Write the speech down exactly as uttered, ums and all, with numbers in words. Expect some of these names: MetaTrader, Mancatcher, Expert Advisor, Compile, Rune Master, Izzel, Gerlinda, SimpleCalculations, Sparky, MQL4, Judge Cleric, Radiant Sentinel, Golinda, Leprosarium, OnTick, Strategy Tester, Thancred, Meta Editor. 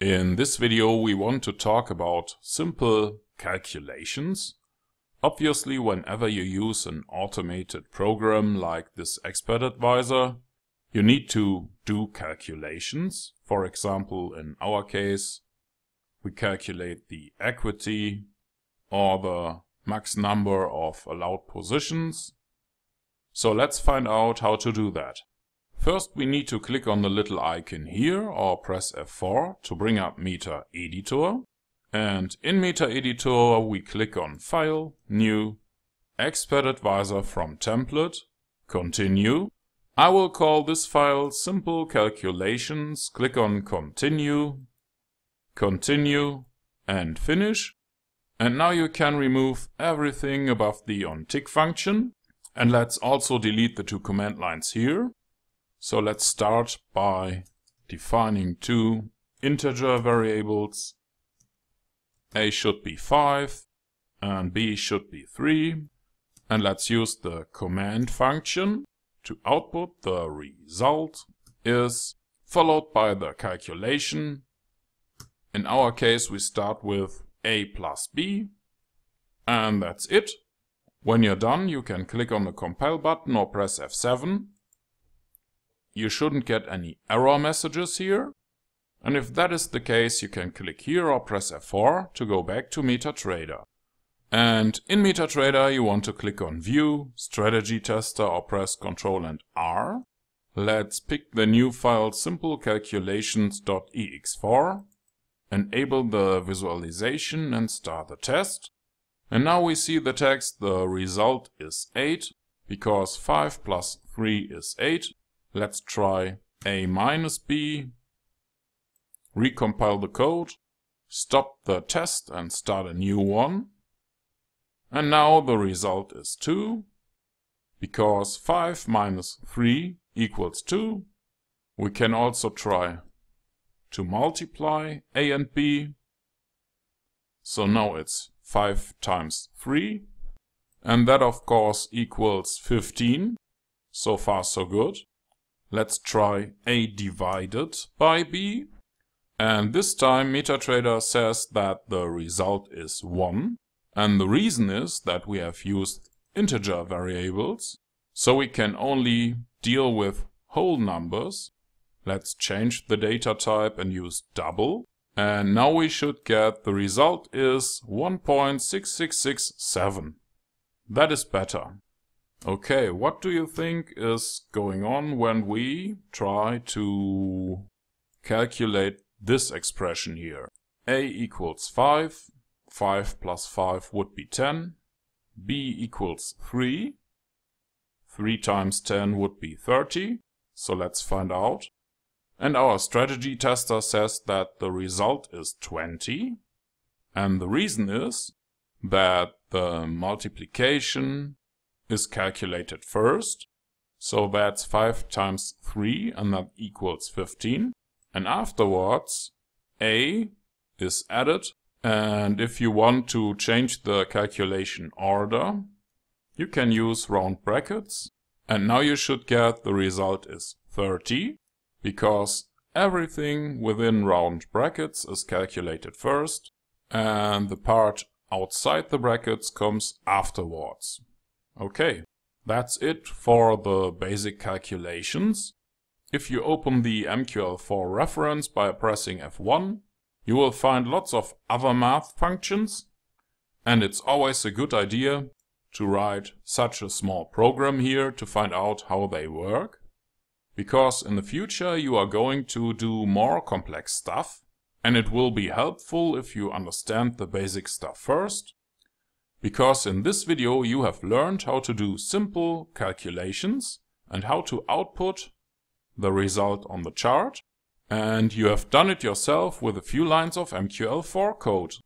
In this video we want to talk about simple calculations. Obviously, whenever you use an automated program like this Expert Advisor, you need to do calculations. For example, in our case, we calculate the equity or the max number of allowed positions. So let's find out how to do that. First, we need to click on the little icon here or press F four to bring up Meta Editor. And in Meta Editor, we click on File, New, Expert Advisor from Template, Continue. I will call this file Simple Calculations. Click on Continue, Continue and Finish. And now you can remove everything above the OnTick function. And let's also delete the two command lines here. So let's start by defining two integer variables. A should be five and B should be three. And let's use the command function to output the result is followed by the calculation. In our case, we start with A plus B. And that's it. When you're done, you can click on the Compile button or press F seven. You shouldn't get any error messages here. And if that is the case, you can click here or press F four to go back to MetaTrader. And in MetaTrader, you want to click on View, Strategy Tester or press Ctrl and R. Let's pick the new file simple calculations dot E X four, enable the visualization and start the test. And now we see the text, the result is eight, because five plus three is eight. Let's try A minus B, recompile the code, stop the test and start a new one. And now the result is two, because five minus three equals two. We can also try to multiply A and B. So now it's five times three. And that of course equals fifteen. So far so good. Let's try A divided by B. And this time MetaTrader says that the result is one. And the reason is that we have used integer variables. So we can only deal with whole numbers. Let's change the data type and use double. And now we should get the result is one point six six six seven. That is better. Okay, what do you think is going on when we try to calculate this expression here? A equals five, five plus five would be ten, B equals three, three times ten would be thirty, so let's find out. And our strategy tester says that the result is twenty, and the reason is that the multiplication is calculated first. So that's five times three and that equals fifteen. And afterwards A is added. And if you want to change the calculation order, you can use round brackets. And now you should get the result is thirty, because everything within round brackets is calculated first and the part outside the brackets comes afterwards. Okay, that's it for the basic calculations. If you open the M Q L four reference by pressing F one, you will find lots of other math functions, and it's always a good idea to write such a small program here to find out how they work, because in the future you are going to do more complex stuff, and it will be helpful if you understand the basic stuff first. Because in this video you have learned how to do simple calculations and how to output the result on the chart, and you have done it yourself with a few lines of M Q L four code.